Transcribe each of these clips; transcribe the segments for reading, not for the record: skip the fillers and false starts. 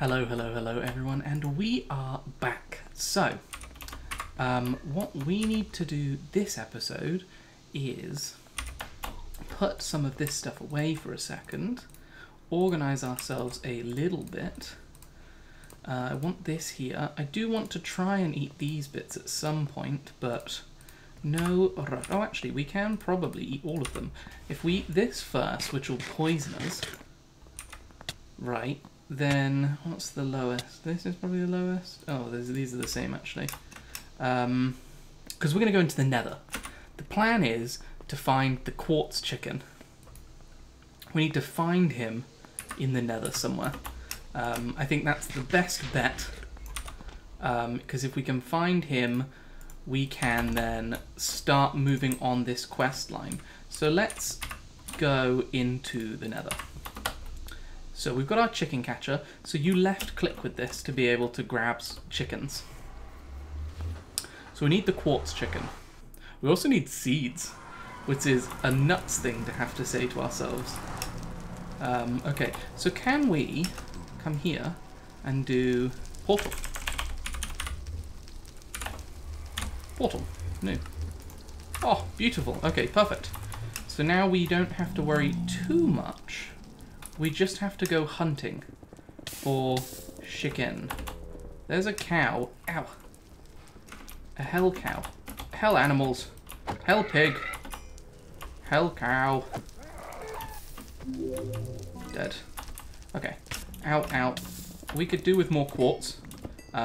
Hello everyone, and we are back. So, what we need to do this episode is put some of this stuff away for a second, organise ourselves a little bit. I want this here. I do want to try and eat these bits at some point, but no rush. Oh, actually, we can probably eat all of them. If we eat this first, which will poison us, right? Then what's the lowest? This is probably the lowest. Oh, these are the same actually, because we're going to go into the Nether. The plan is to find the quartz chicken. We need to find him in the Nether somewhere. I think that's the best bet, because if we can find him, we can then start moving on this quest line. So let's go into the Nether. So we've got our chicken catcher, so you left click with this to be able to grab chickens. So we need the quartz chicken. We also need seeds, which is a nuts thing to have to say to ourselves. Okay, so can we come here and do portal? Portal, no. Oh, beautiful, okay, perfect. So now we don't have to worry too much. We just have to go hunting for chicken. There's a cow. Ow. A hell cow. Hell animals. Hell pig. Hell cow. Dead. Okay. Ow, ow. We could do with more quartz.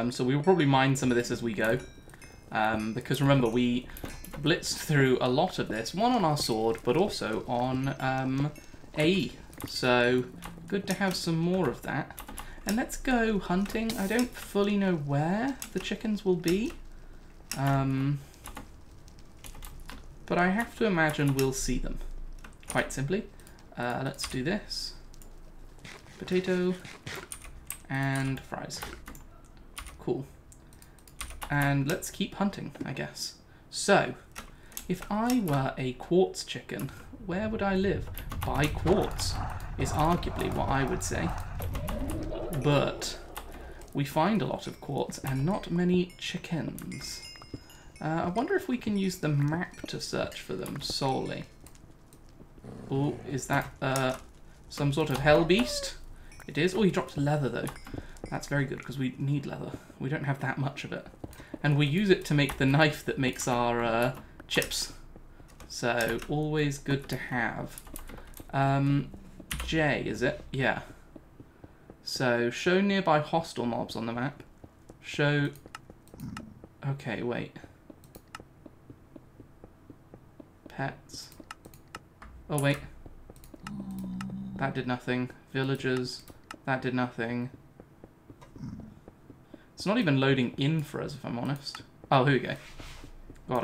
So we will probably mine some of this as we go. Because remember, we blitzed through a lot of this. One on our sword, but also on AE. So, good to have some more of that. And let's go hunting. I don't fully know where the chickens will be. But I have to imagine we'll see them, quite simply. Let's do this. Potato and fries. Cool. And let's keep hunting, I guess. So, if I were a quartz chicken, where would I live? By quartz is arguably what I would say, but we find a lot of quartz and not many chickens. I wonder if we can use the map to search for them solely. Oh, is that some sort of hell beast? It is. Oh, he dropped leather though. That's very good because we need leather. We don't have that much of it, and we use it to make the knife that makes our chips. So always good to have. J, is it? Yeah. So, show nearby hostile mobs on the map. Show... Okay, wait. Pets. Oh, wait. That did nothing. Villagers. That did nothing. It's not even loading in for us, if I'm honest. Oh, here we go. Got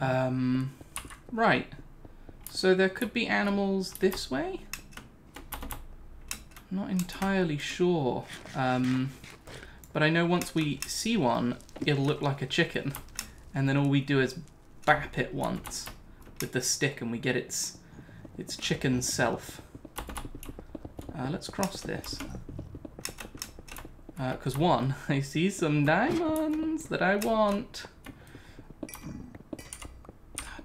it. Right, so there could be animals this way? I'm not entirely sure, but I know once we see one, it'll look like a chicken, and then all we do is bap it once with the stick and we get its chicken self. Let's cross this, because one, I see some diamonds that I want.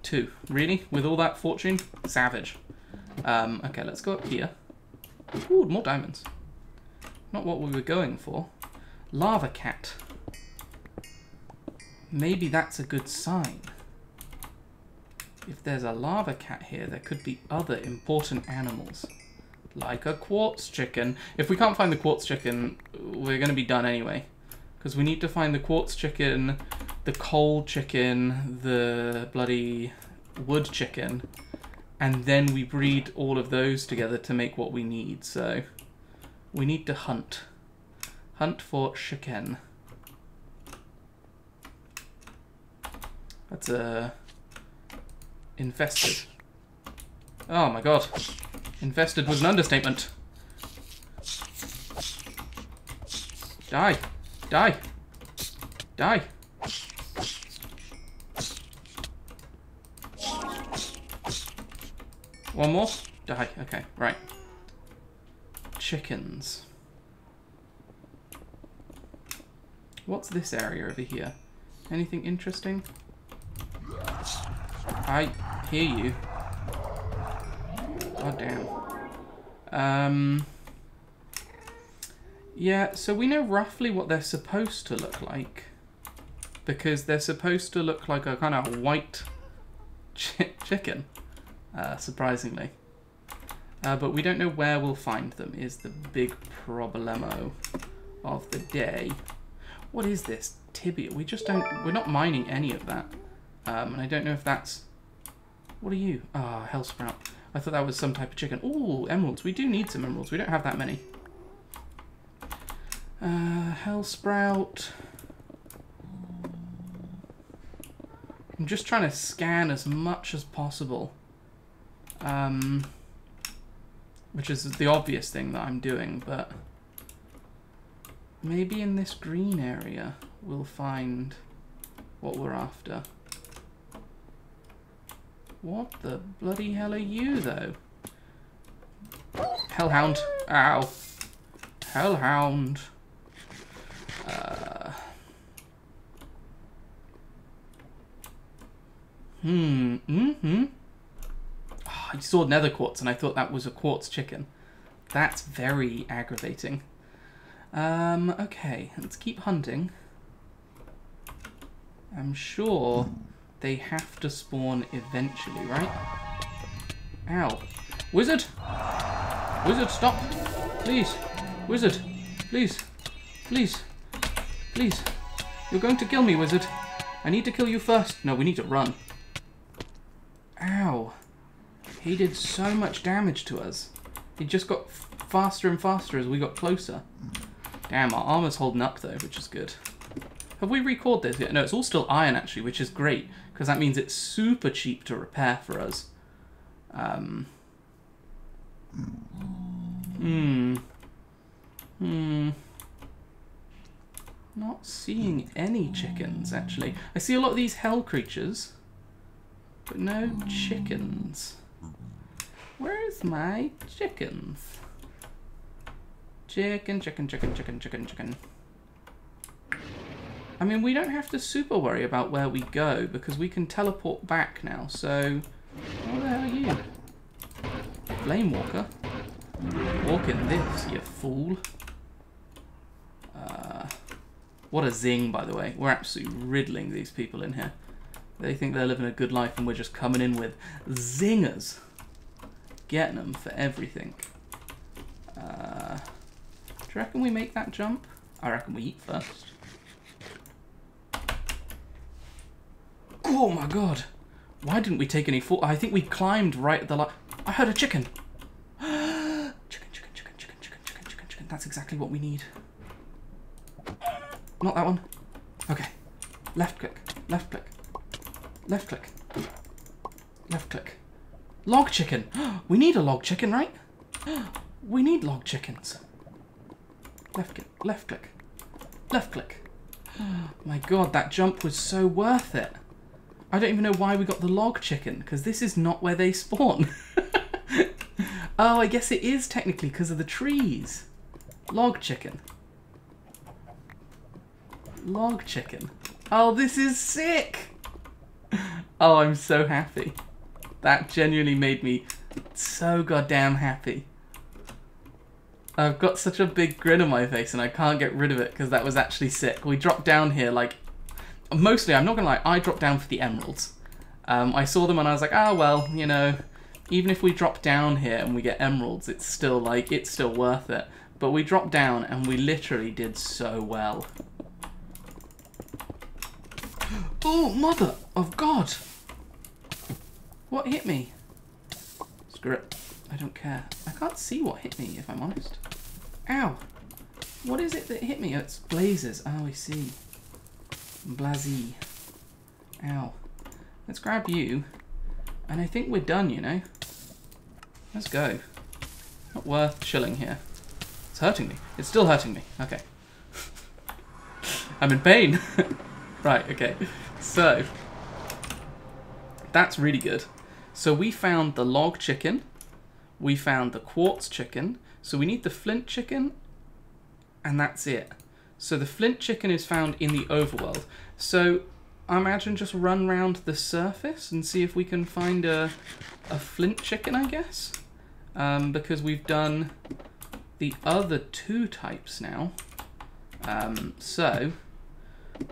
Two. Really? With all that fortune? Savage. Okay, let's go up here. Ooh, more diamonds. Not what we were going for. Lava cat. Maybe that's a good sign. If there's a lava cat here, there could be other important animals. Like a quartz chicken. If we can't find the quartz chicken, we're going to be done anyway. Because we need to find the quartz chicken, the coal chicken, the bloody wood chicken, and then we breed all of those together to make what we need. So we need to hunt. Hunt for chicken. That's a... infested. Oh my god. Infested was an understatement. Die. Die. Die. One more? Die. Okay, right. chickens. What's this area over here? Anything interesting? I hear you. God damn. Yeah, so we know roughly what they're supposed to look like. Because they're supposed to look like a kind of white chicken, surprisingly. But we don't know where we'll find them, is the big problemo of the day. What is this? Tibia. We just don't... We're not mining any of that. And I don't know if that's... What are you? Ah, oh, Hellsprout. I thought that was some type of chicken. Ooh, emeralds. We do need some emeralds. We don't have that many. Hellsprout. I'm just trying to scan as much as possible. Which is the obvious thing that I'm doing, but... Maybe in this green area we'll find what we're after. What the bloody hell are you, though? Hellhound. Ow. Hellhound. Oh, I saw nether quartz and I thought that was a quartz chicken. That's very aggravating. Okay, let's keep hunting. I'm sure they have to spawn eventually, right? Ow. Wizard! Wizard, stop! Please! Wizard! Please! Please! Please! You're going to kill me, wizard! I need to kill you first! No, we need to run. Ow. He did so much damage to us. He just got faster and faster as we got closer. Damn, our armor's holding up though, which is good. Have we recalled this yet? No, it's all still iron actually, which is great, because that means it's super cheap to repair for us. Not seeing any chickens actually. I see a lot of these hell creatures, but no chickens. Where's my chickens? Chicken, chicken, chicken, chicken, chicken, chicken. I mean, we don't have to super worry about where we go because we can teleport back now, so... What the hell are you? Flamewalker? Walk in this, you fool. What a zing, by the way. We're absolutely riddling these people in here. They think they're living a good life and we're just coming in with zingers. Getting them for everything. Do you reckon we make that jump? I reckon we eat first. Oh my god! Why didn't we take any fall? I think we climbed right at the I heard a chicken! Chicken, chicken, chicken, chicken, chicken, chicken, chicken, chicken. That's exactly what we need. Not that one. Okay. Left click. Left click. Left click. Left click. Log chicken! We need a log chicken, right? We need log chickens. Left click, left click, left click. Oh my god, that jump was so worth it. I don't even know why we got the log chicken, because this is not where they spawn. Oh, I guess it is technically because of the trees. Log chicken. Log chicken. Oh, this is sick! Oh, I'm so happy. That genuinely made me so goddamn happy. I've got such a big grin on my face and I can't get rid of it because that was actually sick. We dropped down here, like, mostly, I'm not going to lie, I dropped down for the emeralds. I saw them and I was like, ah, well, you know, even if we drop down here and we get emeralds, it's still, like, it's still worth it. But we dropped down and we literally did so well. Oh, mother of God! What hit me? Screw it. I don't care. I can't see what hit me, if I'm honest. Ow! What is it that hit me? Oh, it's blazes. Oh, I see. Blazee. Ow. Let's grab you. And I think we're done, you know? Let's go. Not worth chilling here. It's hurting me. It's still hurting me. Okay. I'm in pain. Right, okay. So. That's really good. So we found the log chicken. We found the quartz chicken, So we need the flint chicken, and that's it. So the flint chicken is found in the overworld. So I imagine just run round the surface and see if we can find a flint chicken, I guess. Because we've done the other two types now. So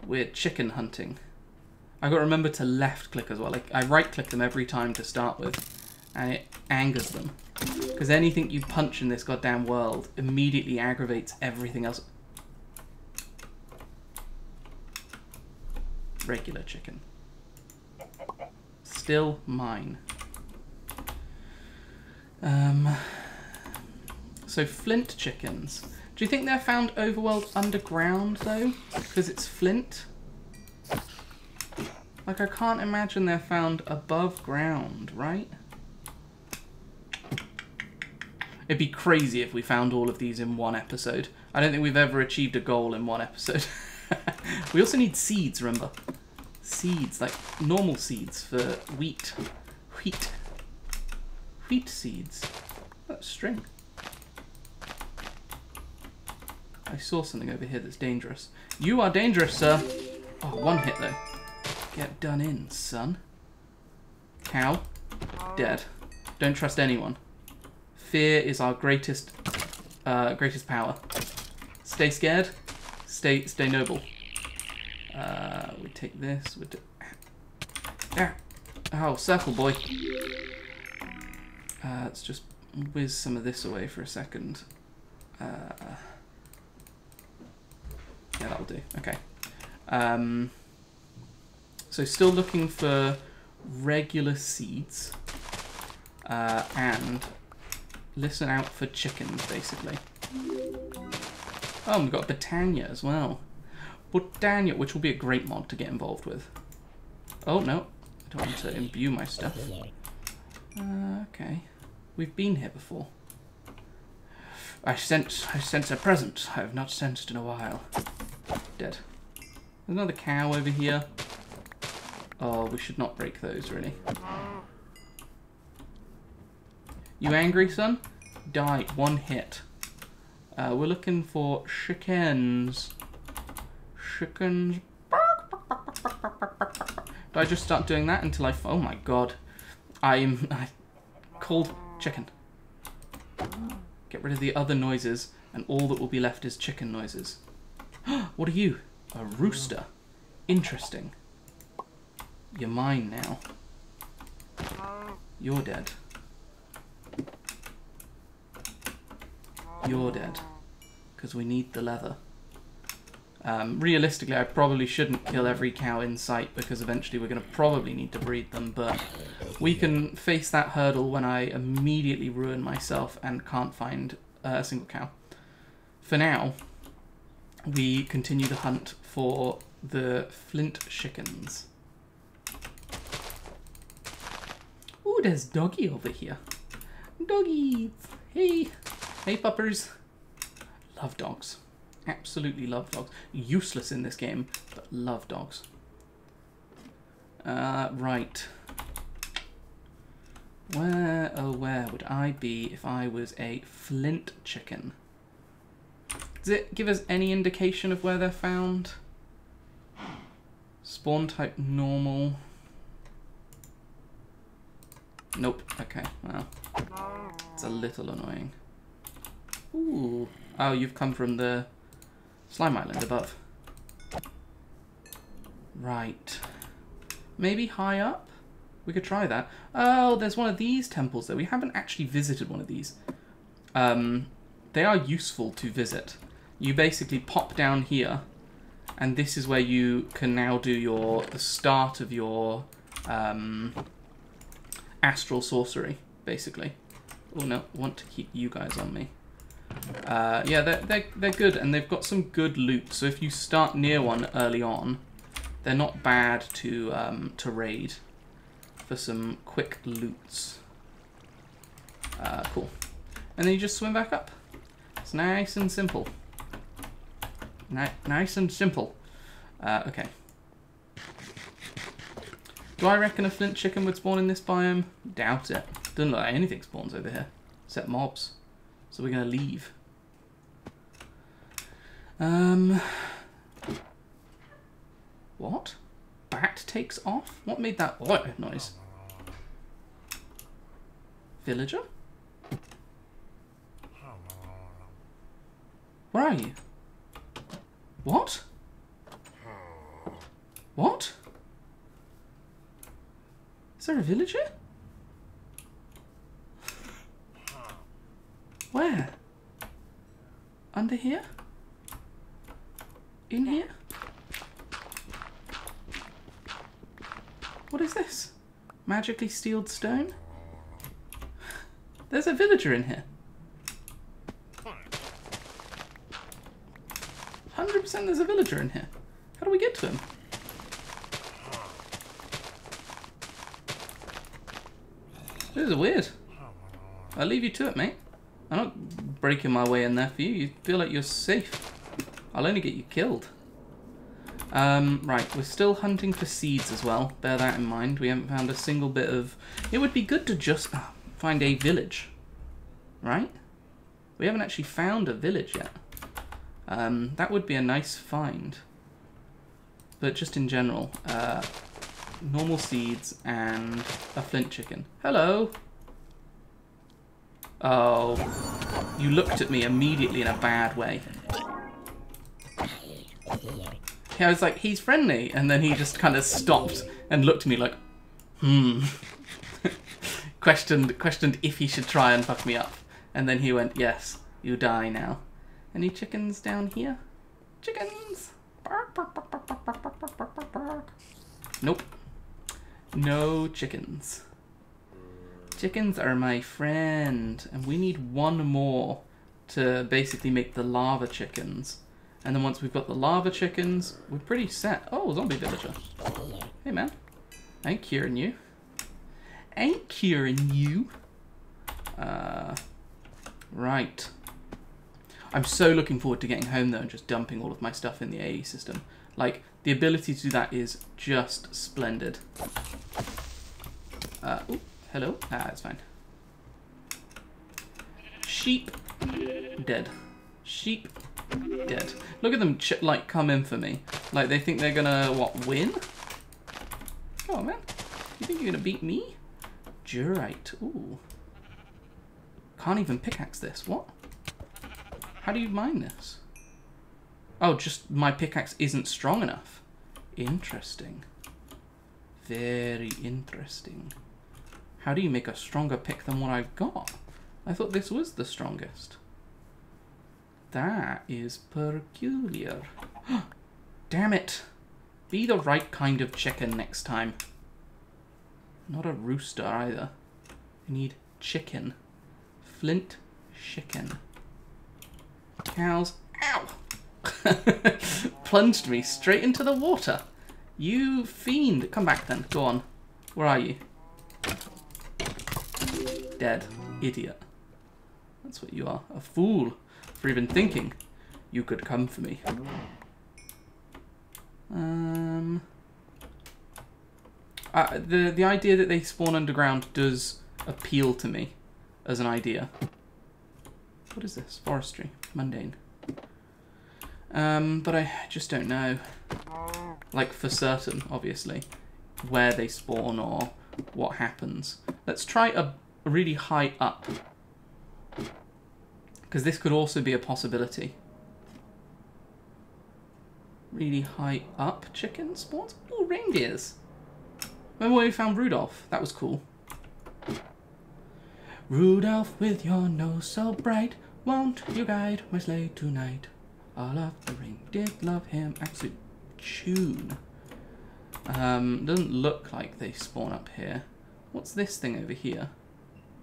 we're chicken hunting. I got to remember to left click as well. Like, I right click them every time to start with, and it angers them. Because anything you punch in this goddamn world immediately aggravates everything else. Regular chicken. Still mine. So flint chickens. Do you think they're found overworld underground though? Because it's flint? Like, I can't imagine they're found above ground, right? It'd be crazy if we found all of these in one episode. I don't think we've ever achieved a goal in one episode. We also need seeds, remember? Seeds, like normal seeds for wheat. Wheat seeds. That's string. I saw something over here that's dangerous. You are dangerous, sir. Oh, one hit though. Get done in, son. Cow. Dead. Don't trust anyone. Fear is our greatest power. Stay scared. Stay noble. We take this. We do. Ah. Oh, circle boy. Let's just whiz some of this away for a second. Yeah, that'll do. Okay. So still looking for regular seeds. And listen out for chickens, basically. Oh, and we've got Botania as well. Botania, which will be a great mod to get involved with. Oh, no. I don't want to imbue my stuff. Okay. We've been here before. I sense a presence I have not sensed in a while. Dead. There's another cow over here. Oh, we should not break those, really. You angry, son? Die. One hit. We're looking for chickens. Chickens. Do I just start doing that until I... Oh my god. I called chicken. Get rid of the other noises, and all that will be left is chicken noises. What are you? A rooster. Interesting. You're mine now. You're dead. You're dead, because we need the leather. Realistically, I probably shouldn't kill every cow in sight, because eventually we're going to probably need to breed them, but we can face that hurdle when I immediately ruin myself and can't find a single cow. For now, we continue the hunt for the flint chickens. Ooh, there's Doggy over here. Doggy! Hey! Hey puppers. Love dogs. Absolutely love dogs. Useless in this game, but love dogs. Right. Where, oh where would I be if I was a flint chicken? Does it give us any indication of where they're found? Spawn type normal. Nope. Okay, well. It's a little annoying. Ooh. Oh, you've come from the slime island above. Right. Maybe high up? We could try that. Oh, there's one of these temples, though. We haven't actually visited one of these. They are useful to visit. You basically pop down here, and this is where you can now do the start of your astral sorcery, basically. Oh, no. I want to keep you guys on me. Yeah, they're good, and they've got some good loot, so if you start near one early on, they're not bad to raid for some quick loots. Cool. And then you just swim back up. It's nice and simple. Nice and simple. Okay. Do I reckon a flint chicken would spawn in this biome? Doubt it. Doesn't look like anything spawns over here, except mobs. So we're going to leave. What? Bat takes off? What made that noise? Villager? Where are you? What? What? Is there a villager? Where? Under here? In here? What is this? Magically steeled stone? There's a villager in here. 100% there's a villager in here. How do we get to him? This is weird. I'll leave you to it, mate. I'm not breaking my way in there for you. You feel like you're safe. I'll only get you killed. Right, we're still hunting for seeds as well. Bear that in mind. We haven't found a single bit of... It would be good to just find a village, right? We haven't actually found a village yet. That would be a nice find. But just in general, normal seeds and a flint chicken. Hello! Oh, you looked at me immediately in a bad way. I was like, he's friendly, and then he just kind of stopped and looked at me like, questioned if he should try and fuck me up. And then he went, yes, you die now. Any chickens down here? Chickens! Nope. No chickens. Chickens are my friend, and we need one more to basically make the lava chickens. And then once we've got the lava chickens, we're pretty set. Oh, zombie villager. Hey, man. Ain't curing you. Ain't curing you. Right. I'm so looking forward to getting home, though, and just dumping all of my stuff in the AE system. Like, the ability to do that is just splendid. Ooh. Hello? Ah, it's fine. Sheep. Dead. Sheep. Dead. Look at them, like, come in for me. Like, they think they're gonna, what, win? Come on, man. You think you're gonna beat me? Durite. Ooh. Can't even pickaxe this. What? How do you mine this? Oh, just my pickaxe isn't strong enough. Interesting. Very interesting. How do you make a stronger pick than what I've got? I thought this was the strongest. That is peculiar. Damn it. Be the right kind of chicken next time. Not a rooster either. I need chicken. Flint chicken. Cows. Ow! Plunged me straight into the water. You fiend. Come back then. Go on. Where are you? Dead. Idiot. That's what you are. A fool for even thinking you could come for me. The idea that they spawn underground does appeal to me as an idea. What is this? Forestry. Mundane. But I just don't know. Like, for certain, obviously, where they spawn or what happens. Let's try a really high up, because this could also be a possibility. Really high up chicken spawns? Ooh, reindeers! Remember when we found Rudolph? That was cool. Rudolph with your nose so bright, won't you guide my sleigh tonight? All of the reindeer love him, absolute tune. Doesn't look like they spawn up here. What's this thing over here?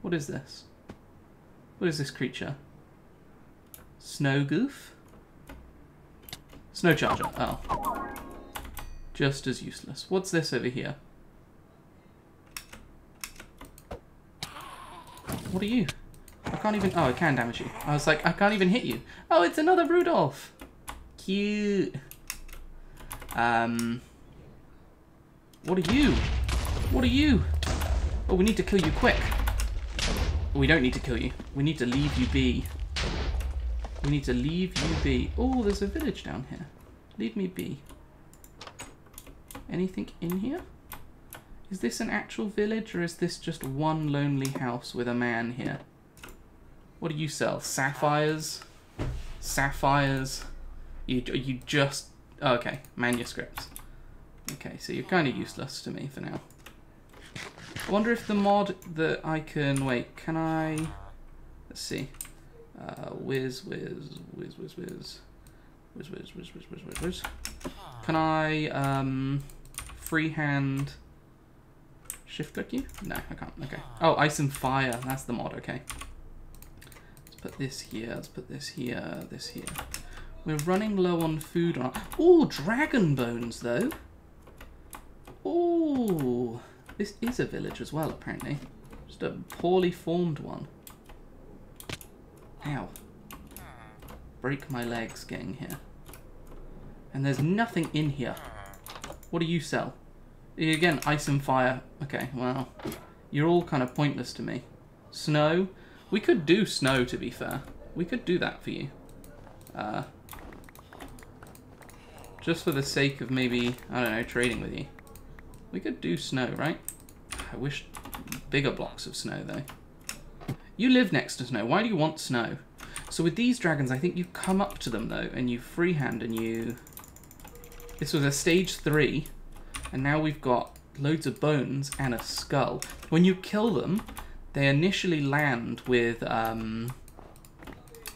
What is this? What is this creature? Snow goof? Snow charger. Oh. Just as useless. What's this over here? What are you? I can't even... Oh, I can damage you. I was like, I can't even hit you. Oh, it's another Rudolph. Cute. What are you? What are you? Oh, we need to kill you quick. We don't need to kill you. We need to leave you be. We need to leave you be. Oh, there's a village down here. Leave me be. Anything in here? Is this an actual village, or is this just one lonely house with a man here? What do you sell? Sapphires? Sapphires? You just... Oh, okay, manuscripts. Okay, so you're kind of useless to me for now. I wonder if the mod that I can... Wait, can I... Let's see. Whiz. Can I freehand shift click you? No, I can't. Okay. Oh, Ice and Fire. That's the mod. Okay. Let's put this here. Let's put this here. This here. We're running low on food. Oh, dragon bones though. Oh, this is a village as well apparently. Just a poorly formed one. Ow. Break my legs getting here. And there's nothing in here. What do you sell? Again, Ice and Fire. Okay, well, you're all kind of pointless to me. Snow? We could do snow, to be fair. We could do that for you. Just for the sake of maybe, I don't know, trading with you. We could do snow, right? I wish bigger blocks of snow, though. You live next to snow. Why do you want snow? So with these dragons, I think you come up to them, though, and you freehand and you... This was a stage 3, and now we've got loads of bones and a skull. When you kill them, they initially land with,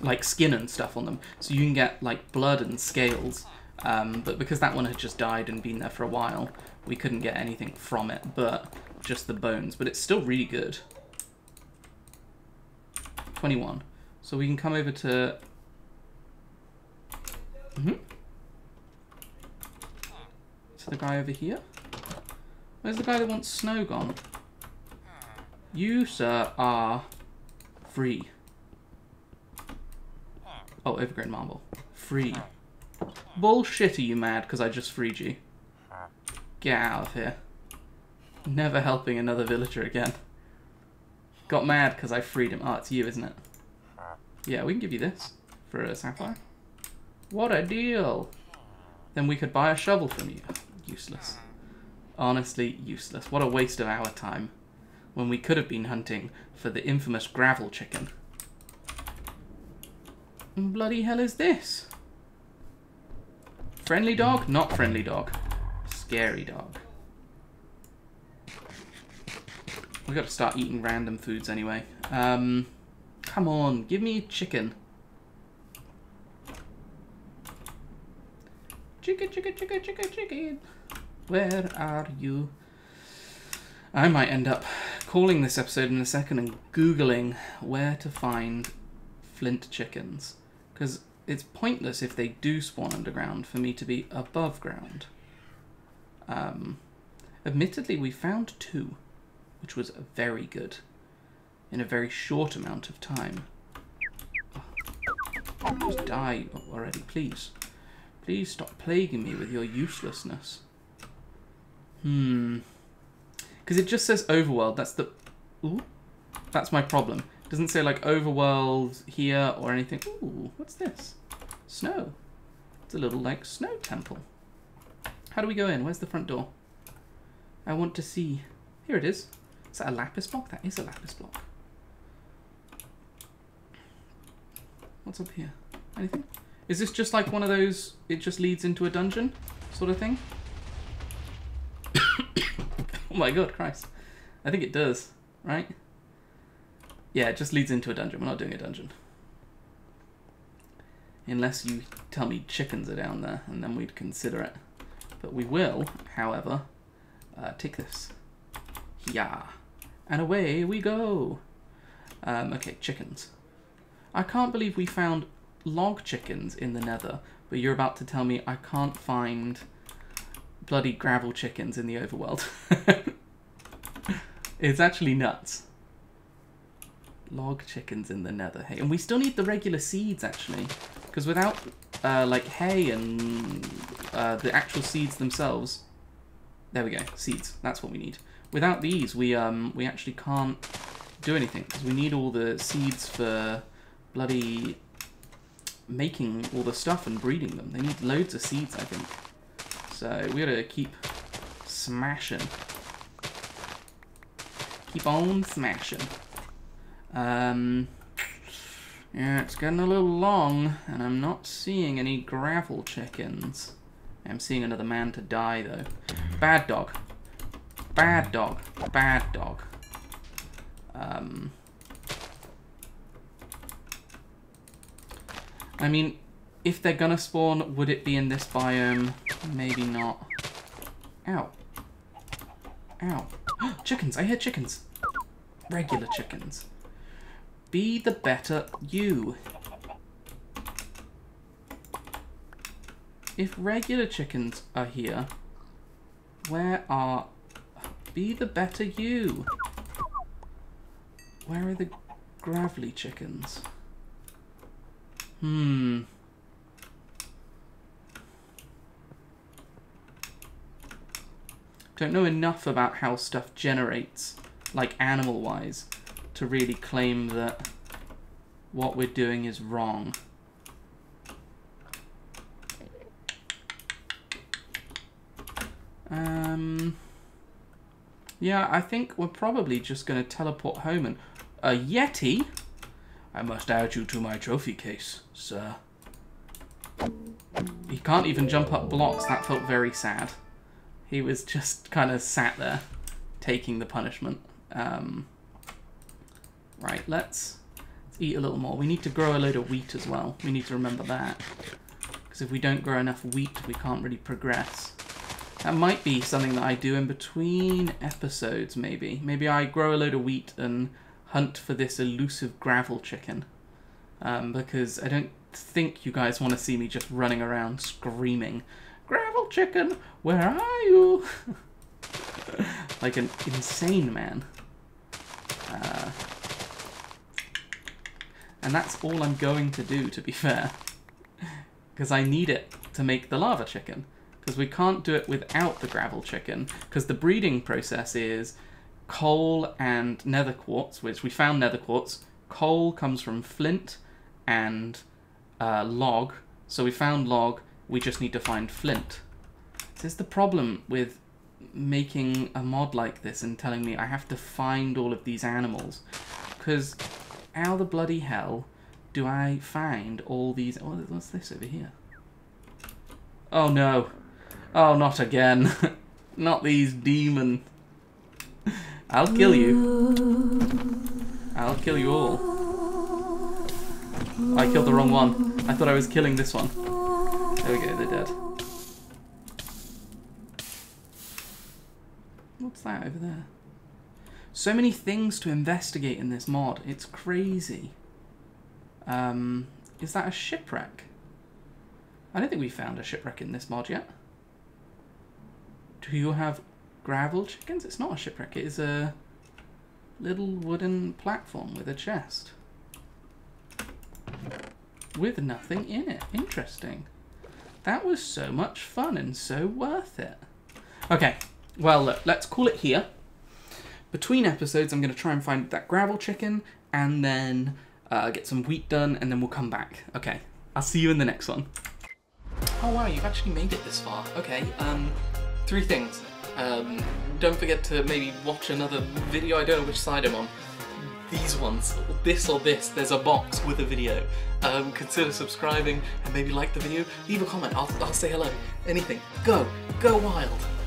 like, skin and stuff on them. So you can get, like, blood and scales. But because that one had just died and been there for a while, we couldn't get anything from it, but just the bones. But it's still really good. 21. So we can come over to... Mm-hmm. To the guy over here? Where's the guy that wants snow gone? You, sir, are free. Oh, overgrown marble. Free. Bullshit, are you mad because I just freed you? Get out of here. Never helping another villager again. Got mad because I freed him. Oh, it's you, isn't it? Yeah, we can give you this for a sapphire. What a deal! Then we could buy a shovel from you. Useless. Honestly, useless. What a waste of our time. When we could have been hunting for the infamous gravel chicken. Bloody hell is this? Friendly dog? Not friendly dog. Scary dog. We've got to start eating random foods anyway. Come on, give me chicken. Chicken, chicken, chicken, chicken, chicken. Where are you? I might end up calling this episode in a second and Googling where to find flint chickens. Because it's pointless if they do spawn underground for me to be above ground. Admittedly, we found 2, which was very good. In a very short amount of time. Just die already, please. Please stop plaguing me with your uselessness. Because it just says overworld. That's the... Ooh. That's my problem. It doesn't say, like, overworld here or anything. Ooh, what's this? Snow. It's a little, like, snow temple. How do we go in? Where's the front door? I want to see... Here it is. Is that a lapis block? That is a lapis block. What's up here? Anything? Is this just like one of those, it just leads into a dungeon sort of thing? Oh my god, Christ. I think it does, right? Yeah, it just leads into a dungeon. We're not doing a dungeon. Unless you tell me chickens are down there, and then we'd consider it. But we will, however, take this. Yeah. And away we go. Okay, chickens. I can't believe we found log chickens in the nether, but you're about to tell me I can't find bloody gravel chickens in the overworld. It's actually nuts. Log chickens in the nether. Hey, and we still need the regular seeds, actually, because without, like, hay and the actual seeds themselves... There we go, seeds. That's what we need. Without these, we actually can't do anything, because we need all the seeds for... bloody making all the stuff and breeding them. They need loads of seeds, I think. So we gotta keep smashing. Keep on smashing. Yeah, it's getting a little long, and I'm not seeing any gravel chickens. I'm seeing another man to die, though. Bad dog. Bad dog. Bad dog. I mean, if they're gonna spawn, would it be in this biome? Maybe not. Ow. Ow. Chickens! I hear chickens! Regular chickens. Be the better you. If regular chickens are here, where are... Be the better you. Where are the gravelly chickens? Don't know enough about how stuff generates, like animal-wise, to really claim that what we're doing is wrong. Yeah, I think we're probably just going to teleport home and... A Yeti? I must add you to my trophy case, sir. He can't even jump up blocks. That felt very sad. He was just kind of sat there, taking the punishment. Right, let's eat a little more. We need to grow a load of wheat as well. We need to remember that. Because if we don't grow enough wheat, we can't really progress. That might be something that I do in between episodes, maybe. Maybe I grow a load of wheat and hunt for this elusive gravel chicken. Because I don't think you guys want to see me just running around screaming, "Gravel chicken, where are you?" Like an insane man. And that's all I'm going to do, to be fair. Because I need it to make the lava chicken. Because we can't do it without the gravel chicken. Because the breeding process is coal and nether quartz, which we found nether quartz. Coal comes from flint and log. So we found log, we just need to find flint. This is the problem with making a mod like this and telling me I have to find all of these animals. Because how the bloody hell do I find all these... Oh, what's this over here? Oh no. Oh, not again. Not these demons. I'll kill you. I'll kill you all. Oh, I killed the wrong one. I thought I was killing this one. There we go, they're dead. What's that over there? So many things to investigate in this mod. It's crazy. Is that a shipwreck? I don't think we found a shipwreck in this mod yet. Do you have gravel chickens? It's not a shipwreck, it is a little wooden platform with a chest. With nothing in it. Interesting. That was so much fun and so worth it. Okay, well, look, let's call it here. Between episodes, I'm going to try and find that gravel chicken and then get some wheat done, and then we'll come back. Okay, I'll see you in the next one. Oh wow, you've actually made it this far. Okay, three things. Don't forget to maybe watch another video. I don't know which side I'm on. These ones, this or this, there's a box with a video. Consider subscribing and maybe like the video. Leave a comment, I'll say hello. Anything. Go wild.